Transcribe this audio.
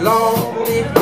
Lord,